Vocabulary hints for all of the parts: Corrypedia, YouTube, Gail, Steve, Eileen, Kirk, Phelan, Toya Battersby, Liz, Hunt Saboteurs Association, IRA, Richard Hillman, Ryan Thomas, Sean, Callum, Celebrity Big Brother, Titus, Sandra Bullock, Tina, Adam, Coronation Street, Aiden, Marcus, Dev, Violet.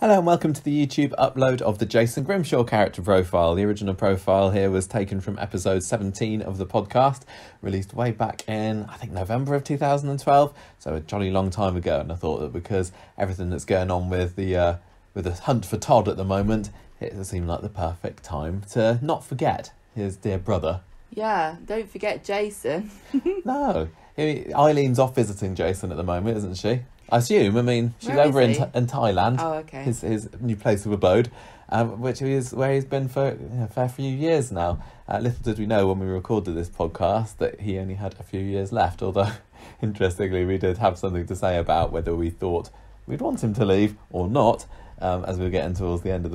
Hello and welcome to the YouTube upload of the Jason Grimshaw character profile. The original profile here was taken from episode 17 of the podcast, released way back in, I think, November of 2012, so a jolly long time ago. And I thought that because everything that's going on with the hunt for Todd at the moment, it seemed like the perfect time to not forget his dear brother. Yeah, don't forget Jason. No, Eileen's off visiting Jason at the moment, isn't she? I assume. I mean, she's over in Thailand. Oh, okay. His new place of abode, which is where he's been for a fair few years now. Little did we know when we recorded this podcast that he only had a few years left, although, interestingly, we did have something to say about whether we thought we'd want him to leave or not, as we're getting towards the end of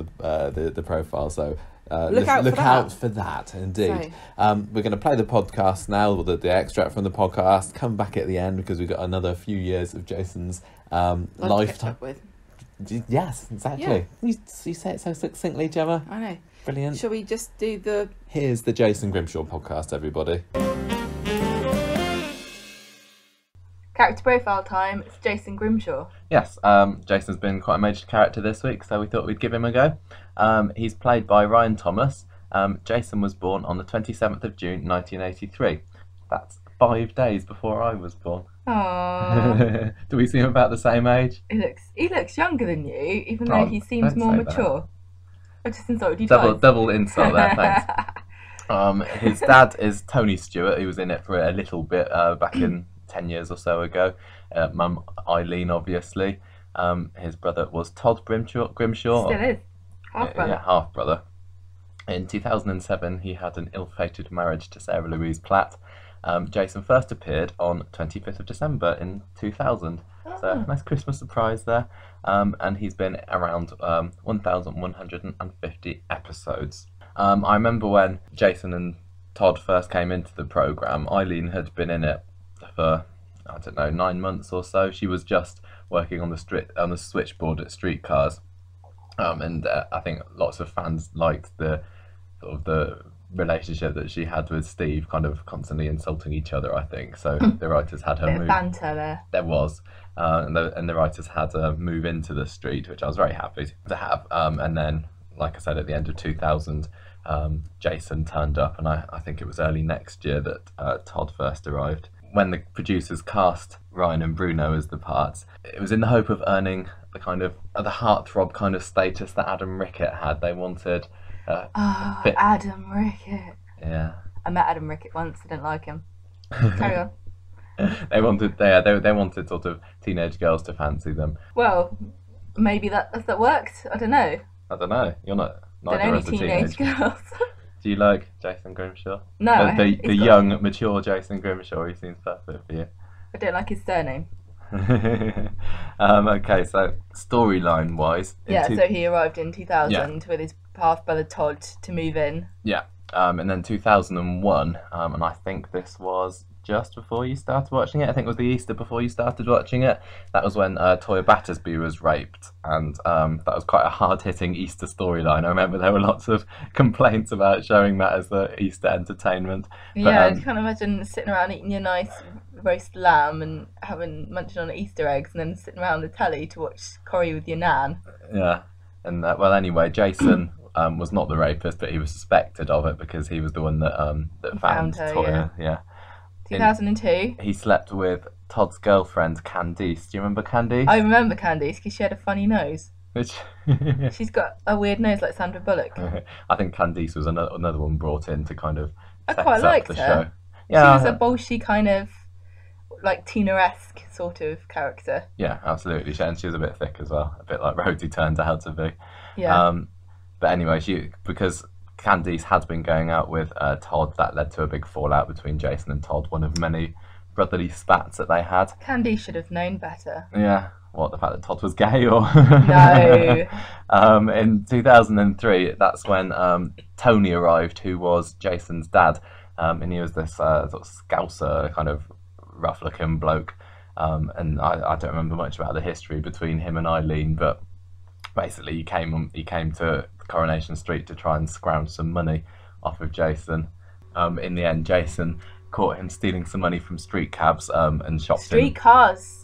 the profile, so... Look out for that, indeed. Right. We're going to play the podcast now, or the extract from the podcast, come back at the end because we've got another few years of Jason's lifetime. Yes, exactly. Yeah. You say it so succinctly, Gemma. I know. Brilliant. Shall we just do the... Here's the Jason Grimshaw podcast, everybody. Character profile time, it's Jason Grimshaw. Yes, Jason's been quite a major character this week, so we thought we'd give him a go. He's played by Ryan Thomas. Jason was born on the 27th of June 1983. That's 5 days before I was born. Aww. Do we seem about the same age? He looks younger than you, even though he seems more mature. I just insulted you twice. Double insult there, thanks. His dad is Tony Stewart, who was in it for a little bit back in... 10 years or so ago. Mum, Eileen, obviously. His brother was Todd Grimshaw. Still is. Half-brother. Yeah, half-brother. In 2007, he had an ill-fated marriage to Sarah Louise Platt. Jason first appeared on 25th of December in 2000. Oh. So, nice Christmas surprise there. And he's been around 1,150 episodes. I remember when Jason and Todd first came into the programme, Eileen had been in it for, I don't know, 9 months or so. She was just working on the switchboard at Streetcars, and I think lots of fans liked the relationship that she had with Steve, kind of constantly insulting each other. I think so. The writers had her move. Banter there. There was, and the writers had her move into the street, which I was very happy to have. And then, like I said, at the end of 2000. Jason turned up, and I think it was early next year that Todd first arrived. When the producers cast Ryan and Bruno as the parts, it was in the hope of earning the kind of the heartthrob kind of status that Adam Rickett had. They wanted Adam Rickett. Yeah. I met Adam Rickett once. I didn't like him. Carry on. They wanted sort of teenage girls to fancy them. Well, maybe that worked. I don't know. You're not. They're only teenage girls. Do you like Jason Grimshaw? No. The young, mature Jason Grimshaw, he seems perfect for you. I don't like his surname. Okay, so storyline-wise... Yeah, so he arrived in 2000 with his half-brother Todd to move in. Yeah, and then 2001, and I think this was just before you started watching it. I think it was the Easter before you started watching it. That was when Toya Battersby was raped, and that was quite a hard-hitting Easter storyline. I remember there were lots of complaints about showing that as the Easter entertainment. But, yeah, you can't imagine sitting around eating your nice roast lamb and munching on Easter eggs, and then sitting around the telly to watch Corrie with your nan. Yeah, and well, anyway, Jason was not the rapist, but he was suspected of it because he was the one that found her, Toya. Yeah. 2002. He slept with Todd's girlfriend, Candice. Do you remember Candice? I remember Candice because she had a funny nose. Which? She's got a weird nose like Sandra Bullock. I think Candice was another one brought in to kind of set up the show. I quite liked her. Yeah. She was a bolshy kind of, like, Tina-esque sort of character. Yeah, absolutely. And she was a bit thick as well. A bit like Rhodey turned out to be. Yeah. But anyway, because Candice had been going out with Todd. That led to a big fallout between Jason and Todd, one of many brotherly spats that they had. Candice should have known better. Yeah. What, the fact that Todd was gay or...? No. In 2003, that's when Tony arrived, who was Jason's dad. And he was this sort of scouser, kind of rough-looking bloke. And I don't remember much about the history between him and Eileen, but basically he came to Coronation Street to try and scrounge some money off of Jason. In the end, Jason caught him stealing some money from street cabs and shopped street cars,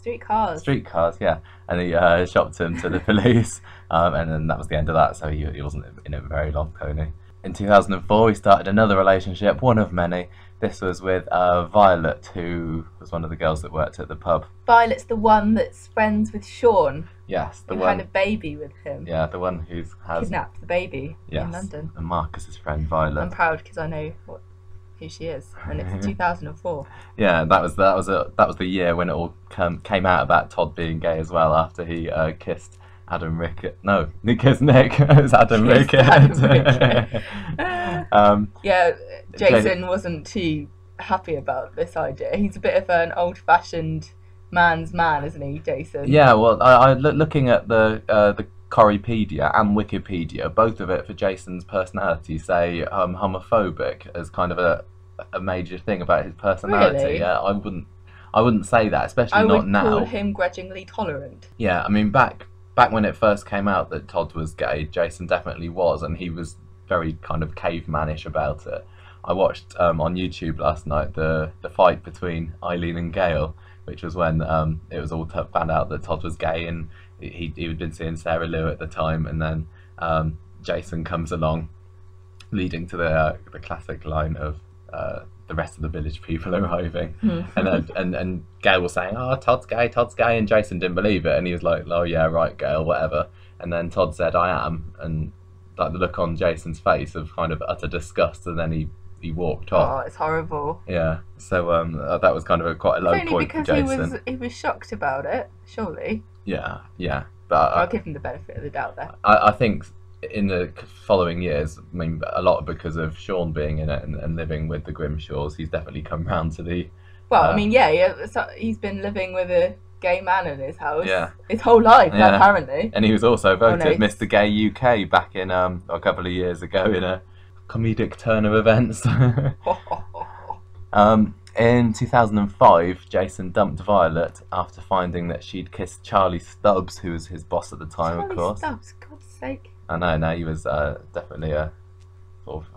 yeah. And he shopped him to the police, and then that was the end of that, so he wasn't in it very long, Tony. In 2004, he started another relationship, one of many. This was with Violet, who was one of the girls that worked at the pub. Violet's the one that's friends with Sean. Yes, the one. Had a baby with him. Yeah, the one who's kidnapped the baby in London. And Marcus's friend, Violet. I'm proud because I know who she is, and it's 2004. Yeah, that was the year when it all came out about Todd being gay as well. After he kissed Adam Rickett. No, he kissed Nick. It was Adam Rickett. Yeah, Jason wasn't too happy about this idea. He's a bit of an old-fashioned man's man, isn't he, Jason? Yeah, well, I looking at the Corrypedia and Wikipedia, both of it for Jason's personality say homophobic as kind of a major thing about his personality. Really? Yeah, I wouldn't say that, especially not now. I would call him grudgingly tolerant. Yeah, I mean, back when it first came out that Todd was gay, Jason definitely was, and he was very kind of cavemanish about it. I watched on YouTube last night the fight between Eileen and Gail, which was when it was all found out that Todd was gay, and he had been seeing Sarah Lou at the time, and then Jason comes along, leading to the classic line of the rest of the village people arriving, and Gail was saying, "Oh, Todd's gay," and Jason didn't believe it, and he was like, "Oh yeah, right, Gail, whatever." And then Todd said, "I am," and like the look on Jason's face of kind of utter disgust, and then he walked off. Oh, it's horrible. Yeah, so that was kind of quite a low point for Jason. Only because he was shocked about it, surely. Yeah, but I'll give him the benefit of the doubt there. I think in the following years, I mean, a lot because of Sean being in it and living with the Grimshaws, he's definitely come round to the... Well, I mean, yeah, so he's been living with a gay man in his house his whole life, apparently. And he was also voted Mr. Gay UK back in a couple of years ago in a comedic turn of events. In 2005, Jason dumped Violet after finding that she'd kissed Charlie Stubbs, who was his boss at the time, of course. Charlie Stubbs, God's sake. I know, no, he was definitely a sort of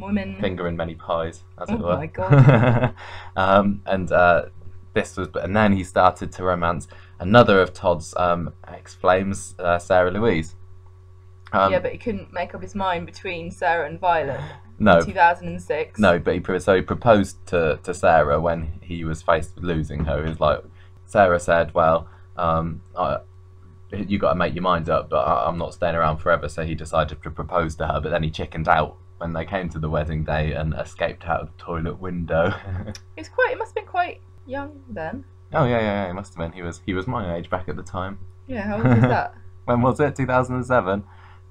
woman finger in many pies, as it were. Oh my God. And then he started to romance another of Todd's ex-flames, Sarah Louise. Yeah, but he couldn't make up his mind between Sarah and Violet. No. In 2006. No, but he proposed to Sarah when he was faced with losing her. He was like, Sarah said, "Well, you got to make your mind up, but I'm not staying around forever." So he decided to propose to her, but then he chickened out when they came to the wedding day and escaped out of the toilet window. It must have been quite young then. Oh yeah, he must have been. He was my age back at the time. Yeah, how old was that? When was it? 2007.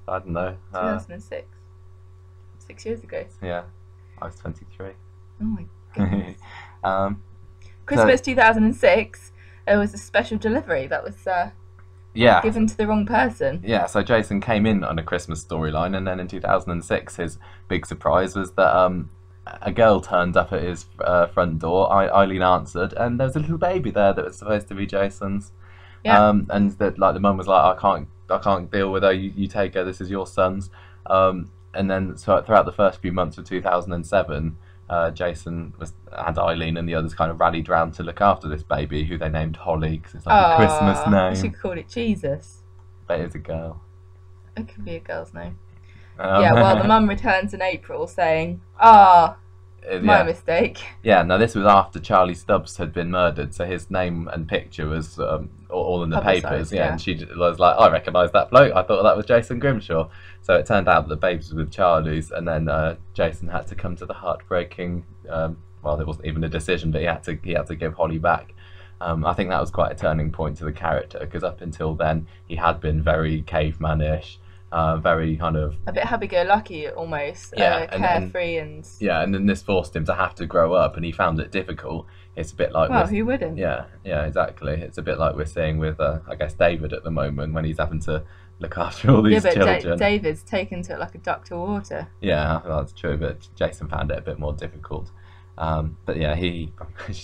I don't know. 2006. 6 years ago. Yeah, I was 23. Oh my goodness. Christmas 2006. It was a special delivery that was given to the wrong person. Yeah, so Jason came in on a Christmas storyline, and then in 2006, his big surprise was that a girl turned up at his front door. Eileen answered, and there was a little baby there that was supposed to be Jason's. Yeah. And the mum was like, "I can't deal with her. You take her. This is your son's." And then throughout the first few months of 2007, Jason had Eileen and the others kind of rallied round to look after this baby, who they named Holly because it's like a Christmas name. You should call it Jesus. But it's a girl. It could be a girl's name. Yeah. Well, the mum returns in April saying, "Ah." My mistake. Yeah, now this was after Charlie Stubbs had been murdered, so his name and picture was all in the papers. Yeah, and she was like, "I recognise that bloke. I thought that was Jason Grimshaw." So it turned out that the babes were with Charlie's, and then Jason had to come to the heartbreaking. Well, there wasn't even a decision, but he had to give Holly back. I think that was quite a turning point to the character, because up until then he had been very cavemanish. Very kind of a bit happy-go-lucky almost, carefree and then this forced him to have to grow up, and he found it difficult. It's a bit like, well, who wouldn't? Yeah, exactly. It's a bit like we're seeing with I guess David at the moment, when he's having to look after all these children. David's taken to it like a duck to water. Yeah, that's true, but Jason found it a bit more difficult. But yeah, he's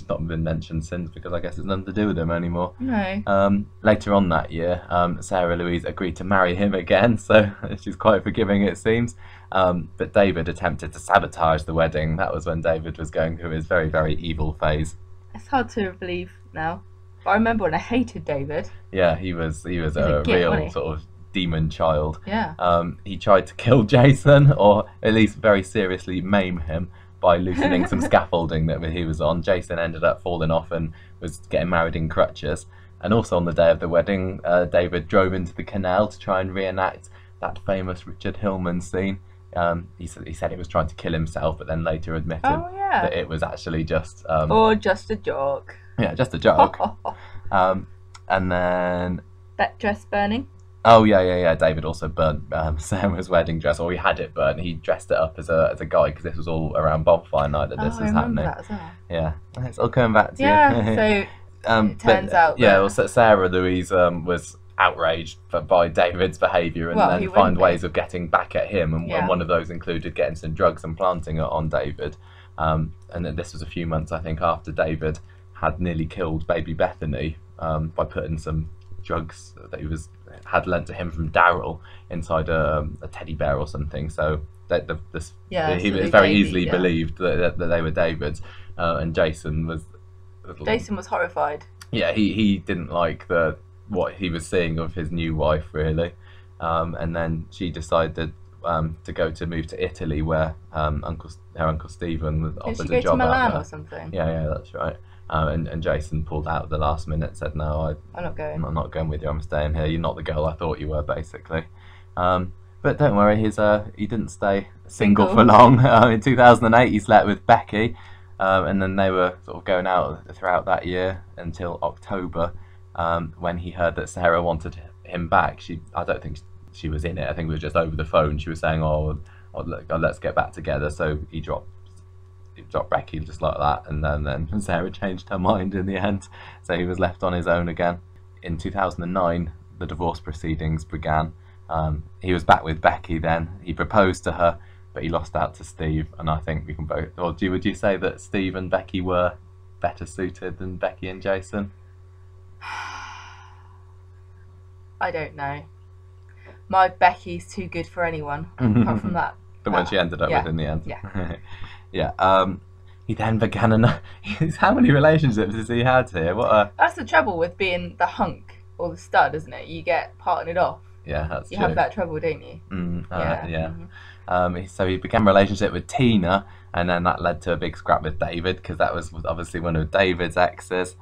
not been mentioned since because I guess it's nothing to do with him anymore. No. Later on that year, Sarah Louise agreed to marry him again, so she's quite forgiving, it seems. But David attempted to sabotage the wedding. That was when David was going through his very, very evil phase. It's hard to believe now. I remember when I hated David. Yeah, he was a real sort of demon child. Yeah. He tried to kill Jason, or at least very seriously maim him, by loosening some scaffolding that he was on. Jason ended up falling off and was getting married in crutches. And also on the day of the wedding, David drove into the canal to try and reenact that famous Richard Hillman scene. He said he was trying to kill himself, but then later admitted that it was actually just... or just a joke. Yeah, just a joke. And then... that dress burning? Oh, yeah. David also burnt Sarah's wedding dress, or he had it burnt. He dressed it up as a guy, because this was all around bonfire night that this was happening. That as well. Yeah, it's all coming back to you. Yeah, so it turns out... Yeah, well, Sarah Louise was outraged by David's behaviour, and then find ways of getting back at him, and one of those included getting some drugs and planting it on David. And then this was a few months, I think, after David had nearly killed baby Bethany by putting some drugs that he had lent to him from Daryl inside a teddy bear or something. So he was very easily believed that they were David's, and Jason was... Jason was horrified. Yeah, he didn't like what he was seeing of his new wife, really. And then she decided to move to Italy, where her uncle Stephen was offered a job. Did she go to Milan or something? Yeah, that's right. And Jason pulled out at the last minute, said, no, I'm not going. I'm not going with you, I'm staying here. You're not the girl I thought you were, basically. But don't worry, he didn't stay single for long. In 2008, he slept with Becky, and then they were sort of going out throughout that year until October, when he heard that Sarah wanted him back. I don't think she was in it. I think it was just over the phone. She was saying, let's get back together. So he dropped Becky just like that, and then Sarah changed her mind in the end, so he was left on his own again. In 2009, the divorce proceedings began. He was back with Becky then. He proposed to her, but he lost out to Steve, and I think we can both... Or would you say that Steve and Becky were better suited than Becky and Jason? I don't know. My Becky's too good for anyone, apart from that. The one she ended up with in the end. Yeah. Yeah. He then began how many relationships has he had here? That's the trouble with being the hunk or the stud, isn't it? You get partnered off. Yeah, that's true. You have that trouble, don't you? Yeah. Mm-hmm. So he began a relationship with Tina, and then that led to a big scrap with David, because that was obviously one of David's exes.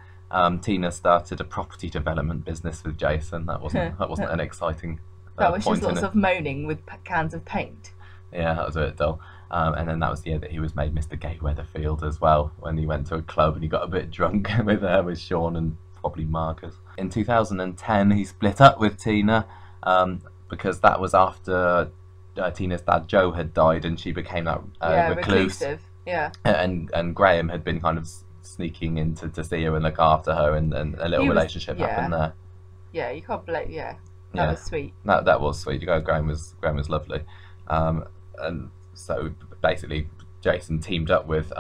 Tina started a property development business with Jason. That wasn't an exciting... That was just lots of moaning with cans of paint. Yeah, that was a bit dull. And then that was the year that he was made Mr. Gay Weatherfield as well, when he went to a club and he got a bit drunk with Sean and probably Marcus. In 2010, he split up with Tina, because that was after Tina's dad Joe had died, and she became that reclusive. Yeah. And Graham had been kind of sneaking in to see her and look after her, and a little relationship happened there. Yeah, you can't blame. Yeah. That was sweet. That was sweet. Graham was lovely. And so basically Jason teamed up with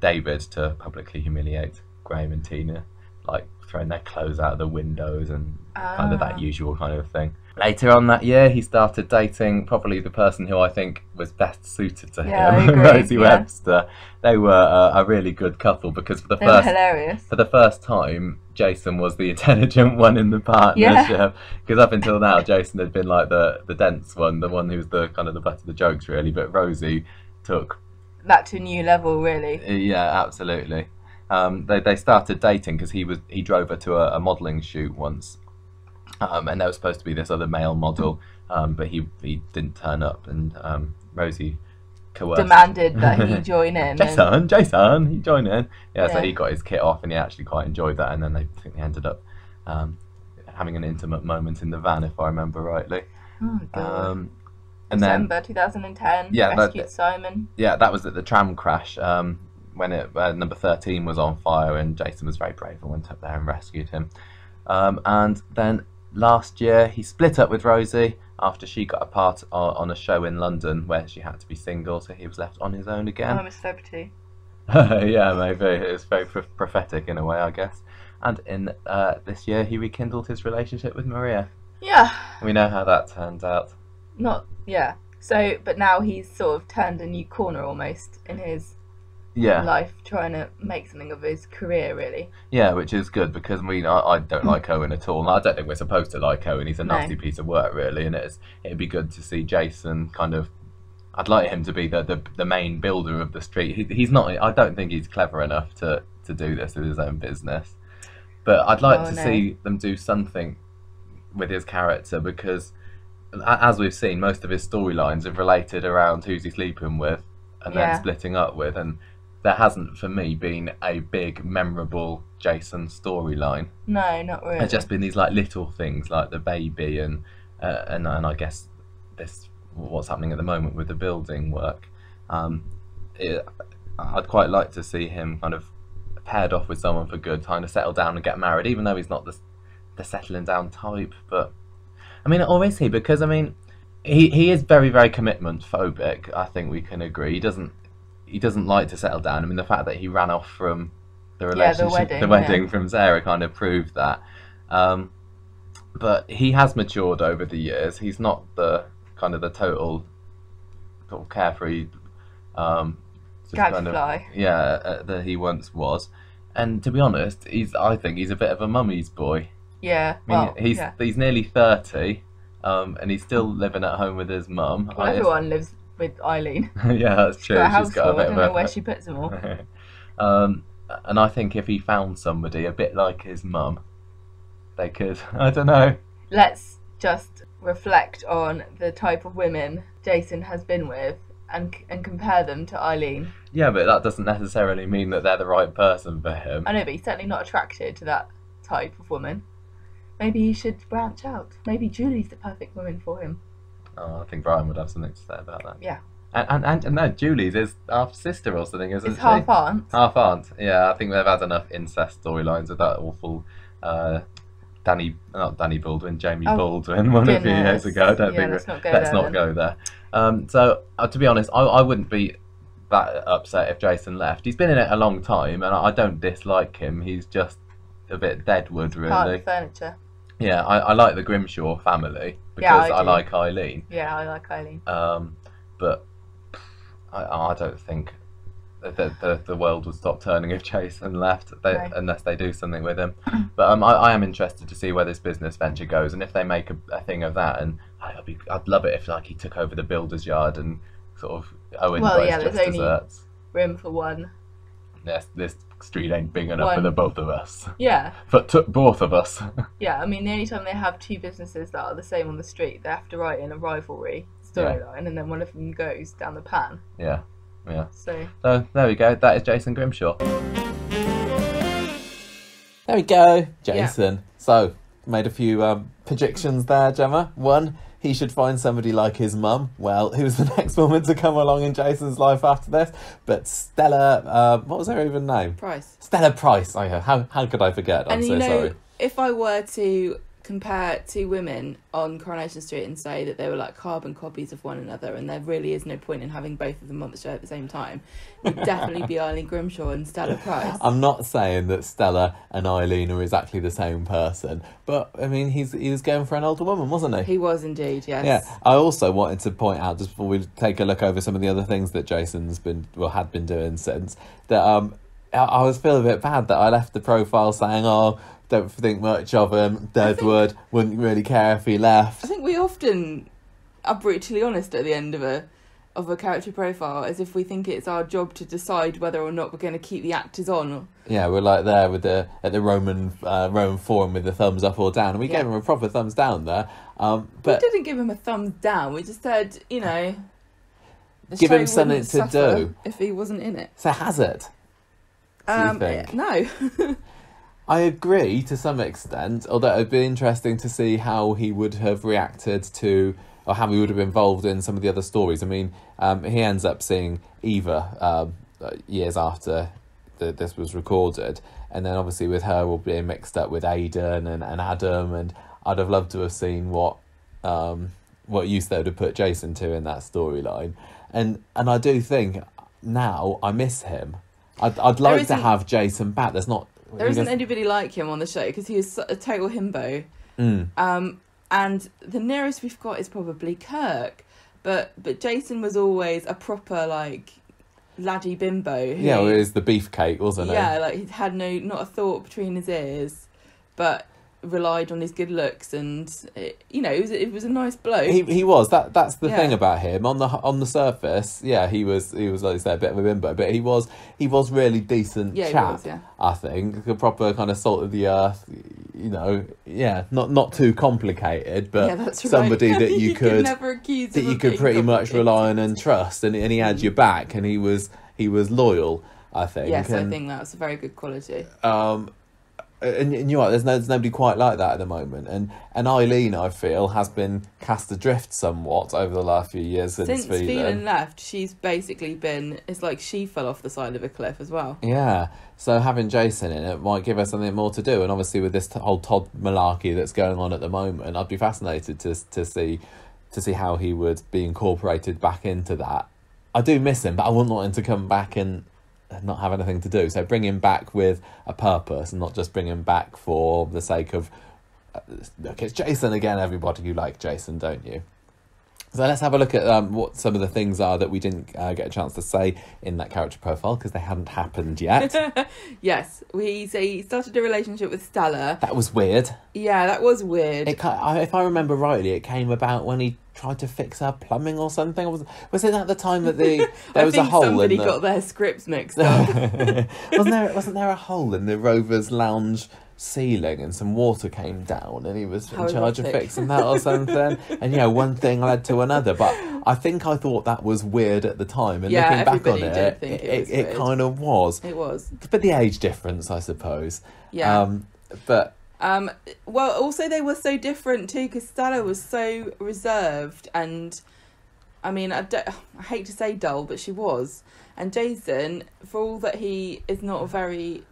David to publicly humiliate Graham and Tina, like throwing their clothes out of the windows and kind of that usual kind of thing. Later on that year, he started dating probably the person who I think was best suited to him, Rosie Webster. They were a really good couple, because for the first time, Jason was the intelligent one in the partnership, because up until now, Jason had been like the dense one, the one who was the kind of the butt of the jokes, really. But Rosie took that to a new level, really. Yeah, absolutely. They started dating because he drove her to a modelling shoot once. And there was supposed to be this other male model, but he didn't turn up, and Rosie demanded that he join in. Jason, he join in. Yeah, so he got his kit off, and he actually quite enjoyed that, and then they ended up having an intimate moment in the van, if I remember rightly. Oh, God. And December 2010, rescued Simon. Yeah, that was at the tram crash, when number 13 was on fire, and Jason was very brave and went up there and rescued him. And then... last year, he split up with Rosie after she got a part on a show in London where she had to be single, so he was left on his own again. I'm a celebrity. Yeah, maybe. It's very prophetic in a way, I guess. And in this year, he rekindled his relationship with Maria. Yeah. We know how that turned out. Not, yeah. So, but now he's sort of turned a new corner almost in his life, trying to make something of his career, really. Yeah, which is good, because I don't like Owen at all. And I don't think we're supposed to like Owen. He's a nasty piece of work, really. And it'd be good to see Jason kind of... I'd like him to be the main builder of the street. He's not. I don't think he's clever enough to do this with his own business. But I'd like to see them do something with his character, because, as we've seen, most of his storylines have related around who's he sleeping with and then splitting up with, and there hasn't, for me, been a big, memorable Jason storyline. No, not really. It's just been these like little things, like the baby and I guess this. What's happening at the moment with the building work. I'd quite like to see him kind of paired off with someone for good, trying to settle down and get married, even though he's not the settling down type. But I mean, or is he? Because I mean, he is very, very commitment phobic. I think we can agree. He doesn't like to settle down. I mean, the fact that he ran off from the relationship, the wedding from Sarah, kind of proved that. But he has matured over the years. He's not the kind of the total carefree gadfly that he once was. And to be honest, I think he's a bit of a mummy's boy. Yeah, I mean, he's nearly 30, and he's still living at home with his mum. Well, everyone lives with Eileen. Yeah, that's true. She's got a bit of a... I don't know where she puts them all. And I think if he found somebody a bit like his mum, they could. I don't know. Let's just reflect on the type of women Jason has been with and compare them to Eileen. Yeah, but that doesn't necessarily mean that they're the right person for him. I know, but he's certainly not attracted to that type of woman. Maybe he should branch out. Maybe Julie's the perfect woman for him. Oh, I think Brian would have something to say about that. Yeah. And no, Julie's is half sister or something, isn't she? It's half aunt. Half aunt, yeah. I think they've had enough incest storylines with that awful... Jamie Baldwin, one of the years ago. I don't think let's not go there. So to be honest, I wouldn't be that upset if Jason left. He's been in it a long time, and I don't dislike him. He's just a bit deadwood, really. Part of the furniture. Yeah, I like the Grimshaw family because I like Eileen. Yeah, I like Eileen. But I don't think the world would stop turning if Jason left, unless they do something with him. But I am interested to see where this business venture goes, and if they make a thing of that. And I'd love it if like he took over the builder's yard and sort of Owen buys just there's desserts. Only room for one. Yes, this street ain't big enough for the both of us. Yeah. But took both of us. Yeah, I mean, the only time they have two businesses that are the same on the street, they have to write in a rivalry storyline, and then one of them goes down the pan. Yeah. Yeah. So there we go. That is Jason Grimshaw. There we go, Jason. Yeah. So made a few predictions there, Gemma. One, he should find somebody like his mum. Well, who's the next woman to come along in Jason's life after this? But Stella, what was her even name? Price. Stella Price. Oh, yeah. How could I forget? I'm sorry. If I were to compare two women on Coronation Street and say that they were like carbon copies of one another, and there really is no point in having both of them on the show at the same time, it would definitely be Eileen Grimshaw and Stella Price. I'm not saying that Stella and Eileen are exactly the same person, but I mean, he was going for an older woman, wasn't he? He was indeed, yes. Yeah. I also wanted to point out, just before we take a look over some of the other things that Jason's been, well, had been doing since, that I was feeling a bit bad that I left the profile saying, oh, don't think much of him, deadwood, wouldn't really care if he left. I think we often are brutally honest at the end of a character profile, as if we think it's our job to decide whether or not we're going to keep the actors on. Yeah, we're like there with at the Roman Forum with the thumbs up or down, and we gave him a proper thumbs down there. But we didn't give him a thumbs down, we just said, you know, give him something to do if he wasn't in it. So has it? No. I agree to some extent, although it'd be interesting to see how he would have reacted to, or how he would have been involved in some of the other stories. I mean, he ends up seeing Eva years after this was recorded, and then obviously with her all being mixed up with Aiden and Adam, and I'd have loved to have seen what use they would have put Jason to in that storyline. And I do think now I miss him. I'd like to have Jason back. There isn't anybody like him on the show because he is a total himbo. Mm. And the nearest we've got is probably Kirk, but Jason was always a proper like laddie bimbo. Who, yeah, well, it was the beefcake, wasn't it? Yeah, like he had not a thought between his ears, but relied on his good looks, and it was a nice bloke. He was that's the thing about him on the surface. Yeah, he was like you say, a bit of a bimbo, but he was really decent chap. He was, I think a proper kind of salt of the earth. Not too complicated, but somebody that you could never accuse that you could pretty much rely on and trust, and he had your back, and he was loyal. I think. Yes, and I think that's a very good quality. And you're right, there's nobody quite like that at the moment. And Eileen, I feel, has been cast adrift somewhat over the last few years since Phelan left. She's basically been... It's like she fell off the side of a cliff as well. Yeah. So having Jason in it might give her something more to do. And obviously with this whole Todd malarkey that's going on at the moment, I'd be fascinated to see how he would be incorporated back into that. I do miss him, but I wouldn't want him to come back and... not have anything to do, so bring him back with a purpose and not just bring him back for the sake of look, it's Jason again. Everybody, you like Jason, don't you? So let's have a look at what some of the things are that we didn't get a chance to say in that character profile because they hadn't happened yet. Yes, he started a relationship with Stella. That was weird. Yeah, that was weird. If I remember rightly, it came about when he tried to fix her plumbing or something. Was it at the time that there was a hole? Somebody got their scripts mixed up. Wasn't there a hole in the Rover's lounge ceiling and some water came down and he was in charge of fixing that or something? And one thing led to another. But I think I thought that was weird at the time, and looking back on it kind of was. It was. But the age difference, I suppose. Yeah. Well, also they were so different too, because Stella was so reserved and, I mean, I hate to say dull, but she was. And Jason, for all that he is not a very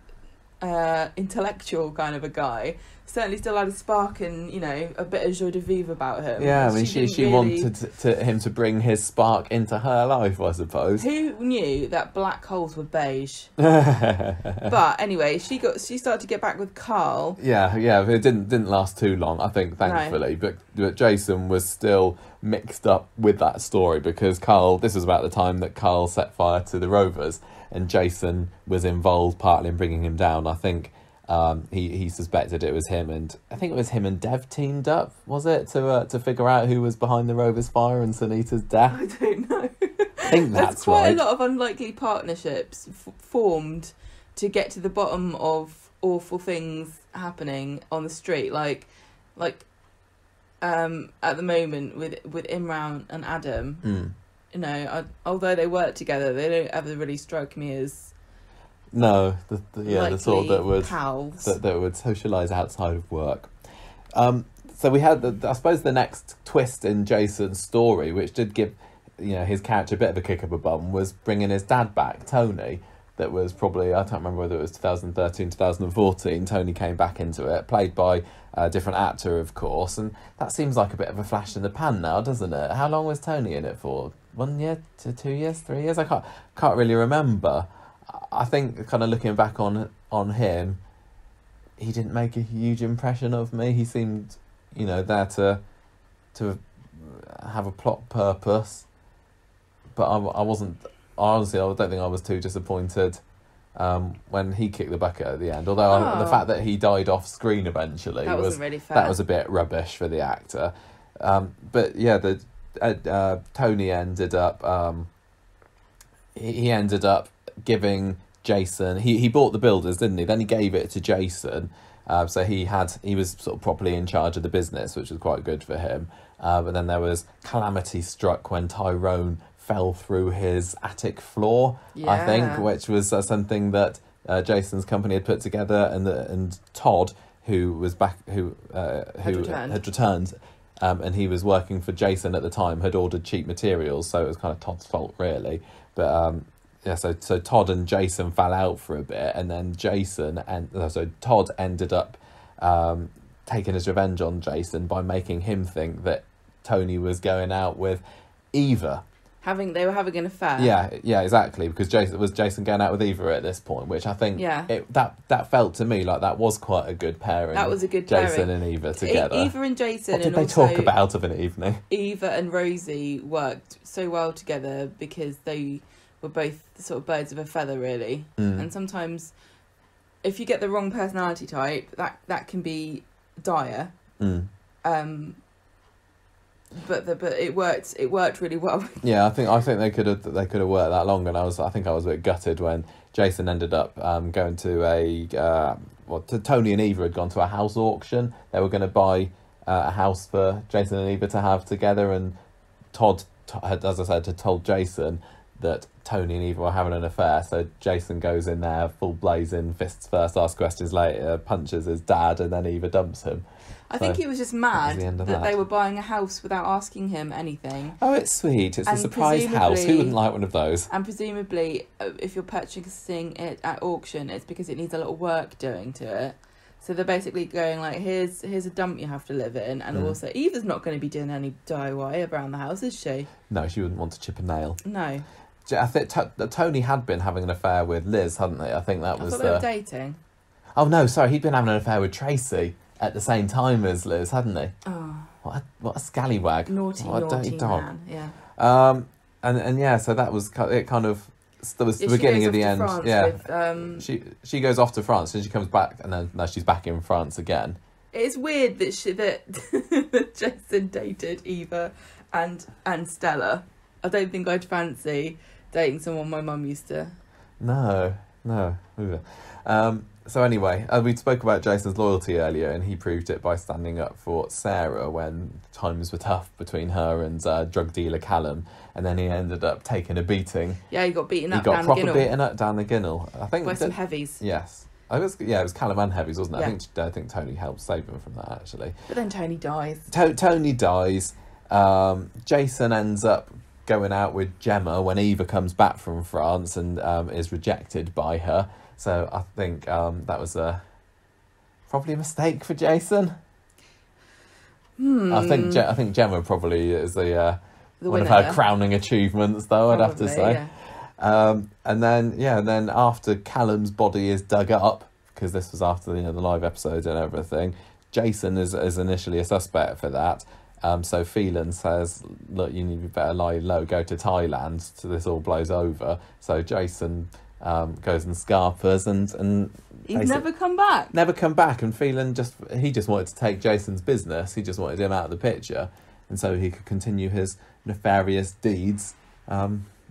intellectual kind of a guy, certainly still had a spark and, a bit of joie de vivre about him. Yeah, I mean, she really... wanted him to bring his spark into her life, I suppose. Who knew that black holes were beige? But anyway, she started to get back with Carl. Yeah, it didn't last too long, I think, thankfully. No. But Jason was still mixed up with that story because this was about the time that Carl set fire to the Rovers and Jason was involved partly in bringing him down, I think. He suspected it was him, and I think it was him and Dev teamed up, was it, to figure out who was behind the Rover's fire and Sunita's death? I don't know. I think that's quite right. A lot of unlikely partnerships formed to get to the bottom of awful things happening on the street, like at the moment with Imran and Adam. Mm. Although they work together, they don't ever really strike me as. No, the sort that would pals. That would socialise outside of work. So we had, I suppose, the next twist in Jason's story, which did give his character a bit of a kick up a bum, was bringing his dad back, Tony. That was probably, I don't remember whether it was 2013, 2014. Tony came back into it, played by a different actor, of course, and that seems like a bit of a flash in the pan now, doesn't it? How long was Tony in it for? 1 year, 2 years, 3 years? I can't really remember. I think kind of looking back on him, he didn't make a huge impression of me. He seemed, there to have a plot purpose, but I wasn't. Honestly, I don't think I was too disappointed when he kicked the bucket at the end. Although the fact that he died off screen eventually wasn't really fair. That was a bit rubbish for the actor. But yeah, Tony ended up. He ended up. Giving Jason, he bought the builders, didn't he? Then he gave it to Jason, so he was sort of properly in charge of the business, which was quite good for him. But then there was calamity struck when Tyrone fell through his attic floor, I think, which was something that Jason's company had put together, and Todd, who was back, who had returned. And he was working for Jason at the time, had ordered cheap materials, so it was kind of Todd's fault really, but. Yeah, so Todd and Jason fell out for a bit, and then Todd ended up taking his revenge on Jason by making him think that Tony was going out with Eva, They were having an affair. Yeah, exactly. Because Jason going out with Eva at this point, which I think that felt to me like that was quite a good pairing. That was a good pairing. Jason and Eva together. Eva and Jason. What did they talk about out of an evening? Eva and Rosie worked so well together because they were both sort of birds of a feather, really. Mm. And sometimes, if you get the wrong personality type, that can be dire. Mm. But it worked really well. Yeah, I think they could have worked that long, and I was a bit gutted when Jason ended up going to Tony and Eva had gone to a house auction. They were going to buy a house for Jason and Eva to have together, and Todd, as I said, had told Jason that Tony and Eva were having an affair. So Jason goes in there full blazing, fists first, asks questions later, punches his dad, and then Eva dumps him. I think he was just mad that they were buying a house without asking him anything. Oh, it's sweet. It's a surprise house. Who wouldn't like one of those? And presumably, if you're purchasing it at auction, it's because it needs a lot of work doing to it. So they're basically going like, here's a dump you have to live in. And also, Eva's not going to be doing any DIY around the house, is she? No, she wouldn't want to chip a nail. No. I think Tony had been having an affair with Liz, hadn't they? I think that was... I thought they were dating. Oh, no, sorry. He'd been having an affair with Tracy at the same time as Liz, hadn't he? Oh. What a scallywag. Naughty man, yeah. So that was it, kind of... That was the beginning of the end. She goes off to France and she comes back, and then now she's back in France again. It's weird that that Jason dated Eva and Stella. I don't think I'd fancy dating someone my mum used to. No. So anyway, we spoke about Jason's loyalty earlier, and he proved it by standing up for Sarah when times were tough between her and drug dealer Callum, and then he ended up taking a beating. Yeah, he got beaten up down the Ginnel. He got proper beaten up down the Ginnel. I think by some heavies. Yes. It was Callum and heavies, wasn't it? Yeah. I think Tony helped save him from that, actually. But then Tony dies. Tony dies. Jason ends up going out with Gemma when Eva comes back from France and is rejected by her. So I think that was probably a mistake for Jason. I think Gemma probably is the one winner of her crowning achievements, though, probably, I'd have to say. Yeah. And then after Callum's body is dug up, because this was after the live episode and everything, Jason is initially a suspect for that. So Phelan says, look, you need to better lie low, go to Thailand, so this all blows over. So Jason goes and scarpers and he's never come back. Never come back. And Phelan just wanted to take Jason's business. He just wanted him out of the picture, and so he could continue his nefarious deeds.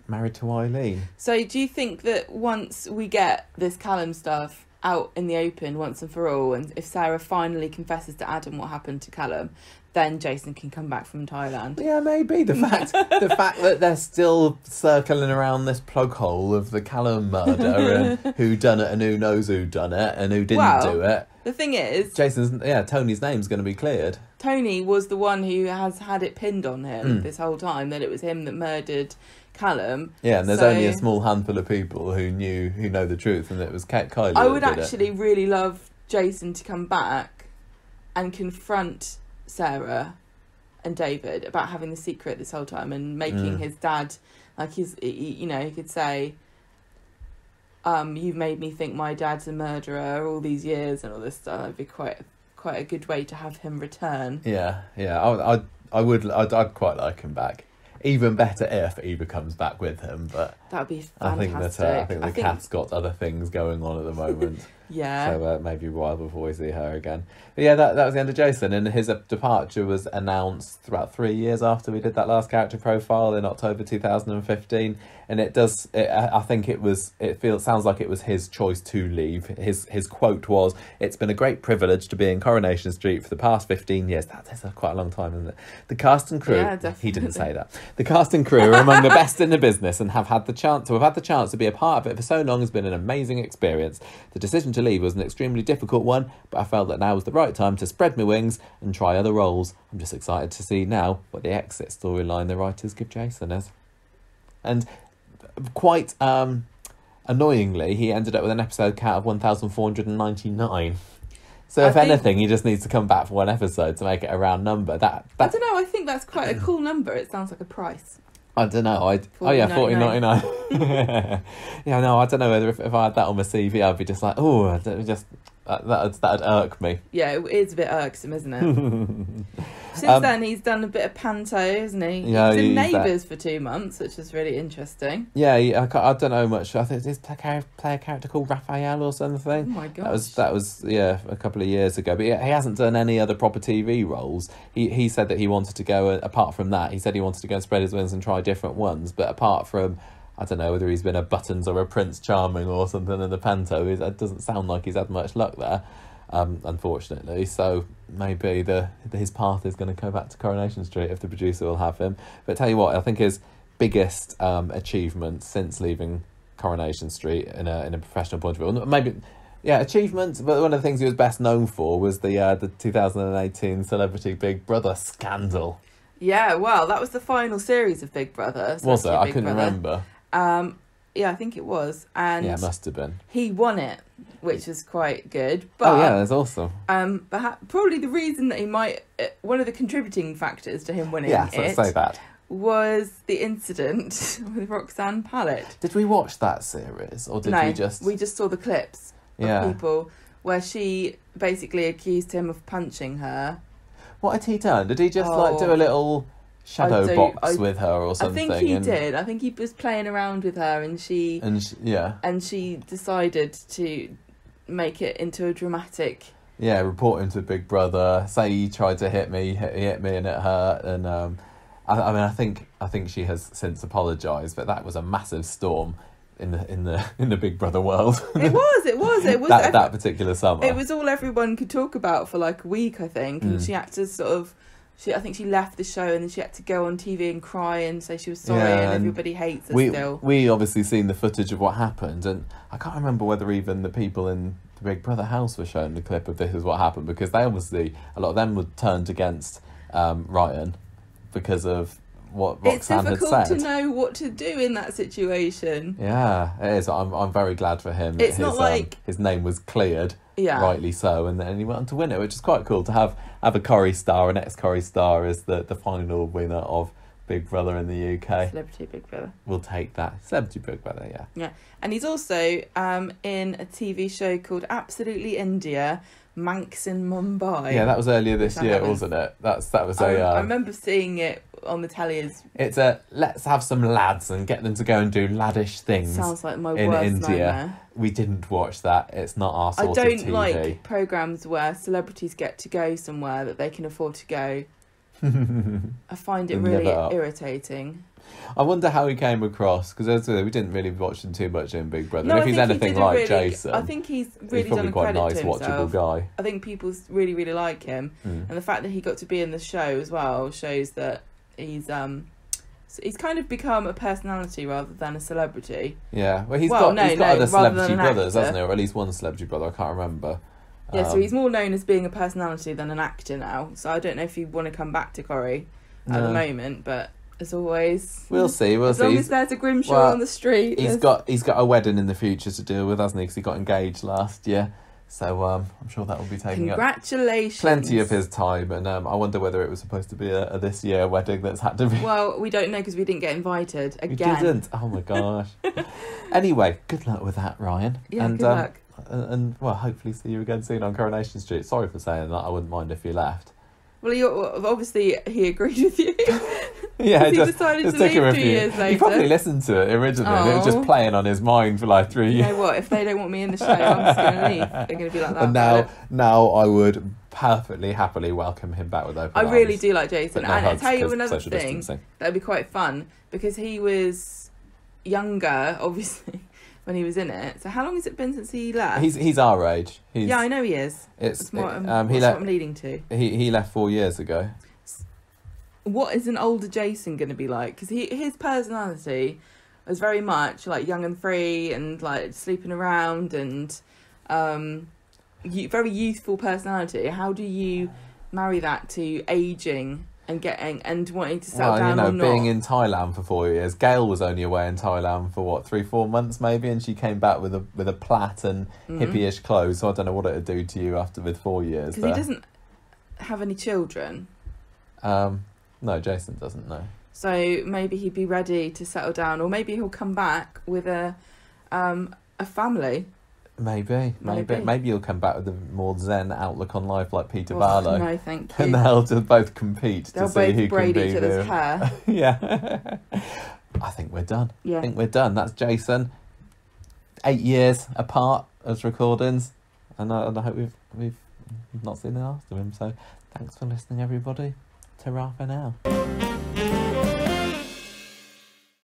Married to Eileen. So do you think that once we get this Callum stuff out in the open once and for all, and if Sarah finally confesses to Adam what happened to Callum, then Jason can come back from Thailand? Yeah, maybe. The fact that they're still circling around this plug hole of the Callum murder and who done it and who knows who done it and who didn't do it. The thing is, Tony's name's going to be cleared. Tony was the one who has had it pinned on him this whole time that it was him that murdered Callum. Yeah, and there's only a small handful of people who know the truth, and it was Kylie. I would actually really love Jason to come back and confront Sarah and David about having the secret this whole time and making his dad, like, he could say, you've made me think my dad's a murderer all these years and all this stuff. That'd be quite a good way to have him return. Yeah. I'd quite like him back. Even better if Eva comes back with him, but that'd be fantastic. I think cat's got other things going on at the moment. Yeah. So maybe a while before we see her again. But yeah, that was the end of Jason, and his departure was announced about 3 years after we did that last character profile in October 2015. And sounds like it was his choice to leave. His quote was, "It's been a great privilege to be in Coronation Street for the past 15 years." That is quite a long time, isn't it? The cast and crew. Yeah, definitely. He didn't say that. The cast and crew are among the best in the business and have had the chance to be a part of it for so long has been an amazing experience. The decision to leave was an extremely difficult one, but I felt that now was the right time to spread my wings and try other roles. I'm just excited to see now what the exit storyline the writers give Jason is. And quite annoyingly, he ended up with an episode count of 1,499. So if anything, he just needs to come back for one episode to make it a round number. I don't know, I think that's quite a cool number. It sounds like a price. I don't know. $40.99 Yeah, no, I don't know whether if I had that on my CV, I'd be just like, oh, just that'd irk me. Yeah, it is a bit irksome, isn't it? Since then, he's done a bit of panto, isn't he? Yeah, he's in Neighbours for 2 months, which is really interesting. Yeah, I don't know much. I think he's play a character called Raphael or something. Oh my gosh. That was yeah, a couple of years ago. But yeah, he hasn't done any other proper TV roles. He said that he wanted to go, apart from that, he said he wanted to go and spread his wings and try different ones. But apart from, I don't know whether he's been a Buttons or a Prince Charming or something in the panto, it doesn't sound like he's had much luck there. Unfortunately, so maybe his path is going to go back to Coronation Street if the producer will have him. But tell you what, I think his biggest achievement since leaving Coronation Street in a professional point of view, maybe, yeah, achievements. But one of the things he was best known for was the 2018 Celebrity Big Brother scandal. Yeah, well, that was the final series of Big Brother. Was it? I couldn't remember. Yeah, I think it was. And yeah, it must have been. He won it, which is quite good. But, oh yeah, that's awesome. Probably the reason that he might, one of the contributing factors to him winning was the incident with Roxanne Pallett. Did we watch that series, or did we just saw the clips of people where she basically accused him of punching her. What had he done? Did he just like do a little shadow box with her or something? I think he did. I think he was playing around with her, and she decided to make it into a dramatic. Yeah, report him to Big Brother. Say he tried to hit me. He hit me, and it hurt. And I think she has since apologised, but that was a massive storm in the Big Brother world. It was that particular summer. It was all everyone could talk about for like a week, I think, and she had to sort of. I think she left the show and then she had to go on TV and cry and say she was sorry and everybody hates her still. We obviously seen the footage of what happened, and I can't remember whether even the people in the Big Brother house were shown the clip of this is what happened, because they obviously, a lot of them were turned against Ryan because of what Roxanne had said. It's difficult to know what to do in that situation. Yeah, it is. I'm very glad for him. It's not like... his name was cleared. Yeah. Rightly so, and then he went on to win it, which is quite cool to have a Corrie star, an ex-Corrie star, as the final winner of Big Brother in the UK. Celebrity Big Brother. We'll take that. Celebrity Big Brother, yeah. Yeah, and he's also in a TV show called Absolutely India, Manx in Mumbai. Yeah, that was earlier this year, wasn't it? I remember seeing it on the telly. It's a let's have some lads and get them to go and do laddish things. Sounds like my worst nightmare. We didn't watch that. It's not our sort of TV. I don't like programmes where celebrities get to go somewhere that they can afford to go. I find it really irritating. I wonder how he came across, because we didn't really watch him too much in Big Brother. No, and if he's anything like Jason, I think he's really done a credit to himself. He's probably quite a nice, watchable guy. I think people really, really like him, and the fact that he got to be in the show as well shows that he's kind of become a personality rather than a celebrity. Yeah, well, he's got other celebrity brothers, hasn't he? Or at least one celebrity brother. I can't remember. Yeah, so he's more known as being a personality than an actor now. So I don't know if you want to come back to Corrie at the moment, but as always, we'll see. As long as there's a Grimshaw on the street, he's got a wedding in the future to deal with, hasn't he? Because he got engaged last year, so I'm sure that will be taking up plenty of his time. And I wonder whether it was supposed to be a this year wedding that's had to be. Well, we don't know because we didn't get invited again. We didn't. Oh my gosh. Anyway, good luck with that, Ryan. Yeah, and, good luck. Well, hopefully see you again soon on Coronation Street. Sorry for saying that. I wouldn't mind if you left. Well, obviously he agreed with you. Yeah, he decided to leave 2 years later. He probably listened to it originally. And it was just playing on his mind for like 3 years. You know what? If they don't want me in the show, I'm just going to leave. They're going to be like that. And now I would perfectly happily welcome him back with open arms. I really do like Jason, and I'll tell you another thing that'd be quite fun, because he was younger, obviously, when he was in it. So how long has it been since he left? He's our age. Yeah, I know he is. That's what I'm leading to. He left 4 years ago. What is an older Jason going to be like? Because his personality was very much like young and free and like sleeping around and very youthful personality. How do you marry that to ageing and getting and wanting to settle down or not? Being in Thailand for 4 years. Gail was only away in Thailand for 3-4 months maybe, and she came back with a plait and hippie-ish clothes. So I don't know what it'd do to you after 4 years. Because he doesn't have any children. No, Jason doesn't know. So maybe he'd be ready to settle down, or maybe he'll come back with a family. Maybe you'll come back with a more zen outlook on life, like Peter Barlow. No, thank you. And they'll just both compete to see who can do each other's hair. Yeah. I think we're done. Yeah. I think we're done. That's Jason. 8 years apart as recordings, and I hope we've not seen the last of him. So thanks for listening, everybody. Ta-ra for now.